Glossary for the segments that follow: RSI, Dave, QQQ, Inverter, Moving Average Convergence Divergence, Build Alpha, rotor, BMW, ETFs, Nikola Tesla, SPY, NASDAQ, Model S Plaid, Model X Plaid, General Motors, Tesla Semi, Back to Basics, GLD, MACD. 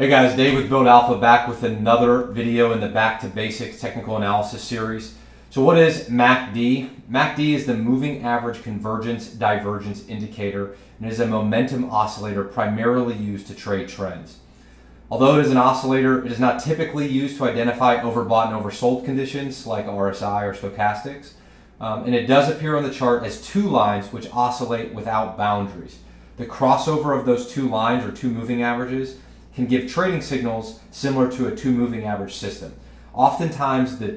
Hey guys, Dave with Build Alpha back with another video in the Back to Basics technical analysis series. So what is MACD? MACD is the Moving Average Convergence Divergence indicator and is a momentum oscillator primarily used to trade trends. Although it is an oscillator, it is not typically used to identify overbought and oversold conditions like RSI or stochastics. And it does appear on the chart as two lines which oscillate without boundaries. The crossover of those two lines or two moving averages can give trading signals similar to a two moving average system. Oftentimes the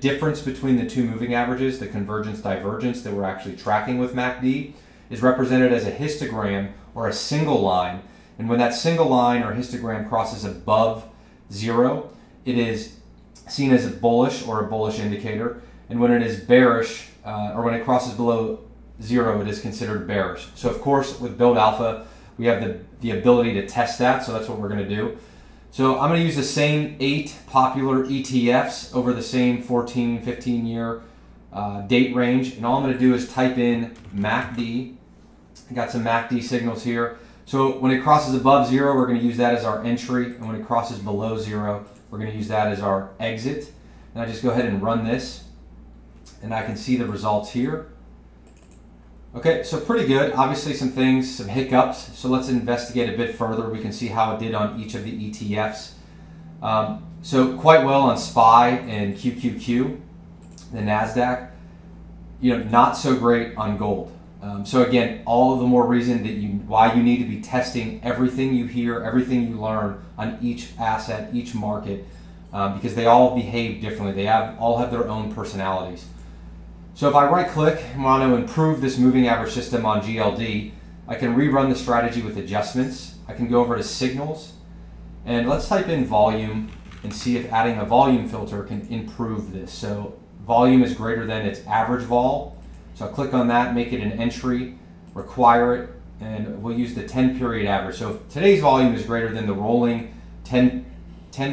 difference between the two moving averages, the convergence divergence that we're actually tracking with MACD, is represented as a histogram or a single line. And when that single line or histogram crosses above zero, it is seen as a bullish or a bullish indicator. And when it is bearish, or when it crosses below zero, it is considered bearish. So of course, with Build Alpha, we have the ability to test that, so that's what we're going to do. So I'm going to use the same 8 popular ETFs over the same 14, 15 year date range. And all I'm going to do is type in MACD. I got some MACD signals here. So when it crosses above zero, we're going to use that as our entry. And when it crosses below zero, we're going to use that as our exit. And I just go ahead and run this. And I can see the results here. Okay, so pretty good. Obviously some things, some hiccups. So let's investigate a bit further. We can see how it did on each of the ETFs. So quite well on SPY and QQQ, the NASDAQ. You know, not so great on gold. So again, all the more reason that why you need to be testing everything you hear, everything you learn on each asset, each market, because they all behave differently. They all have their own personalities. So if I right click and want to improve this moving average system on GLD, I can rerun the strategy with adjustments. I can go over to signals and let's type in volume and see if adding a volume filter can improve this. So volume is greater than its average vol. So I'll click on that, make it an entry, require it, and we'll use the 10 period average. So if today's volume is greater than the rolling 10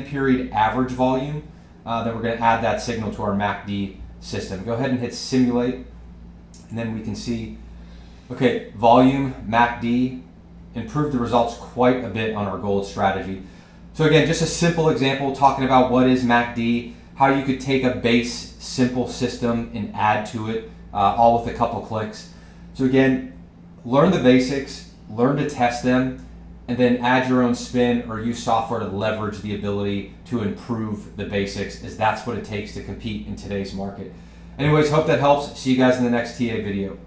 period average volume, then we're going to add that signal to our MACD system. Go ahead and hit simulate, and then we can see, okay, volume, MACD, improved the results quite a bit on our gold strategy. So again, just a simple example talking about what is MACD, how you could take a base simple system and add to it, all with a couple clicks. So again, learn the basics, learn to test them, and then add your own spin or use software to leverage the ability to improve the basics, as that's what it takes to compete in today's market. Anyways, hope that helps. See you guys in the next TA video.